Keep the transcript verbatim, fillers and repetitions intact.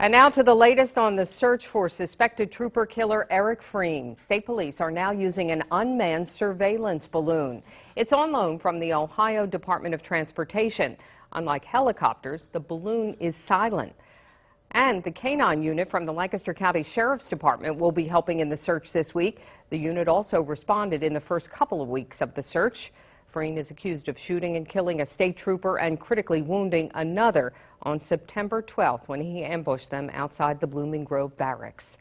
And now to the latest on the search for suspected trooper killer Eric Frein. State police are now using an unmanned surveillance balloon. It's on loan from the Ohio Department of Transportation. Unlike helicopters, the balloon is silent. And the canine unit from the Lancaster County Sheriff's Department will be helping in the search this week. The unit also responded in the first couple of weeks of the search. Frein is accused of shooting and killing a state trooper and critically wounding another on September twelfth when he ambushed them outside the Blooming Grove barracks.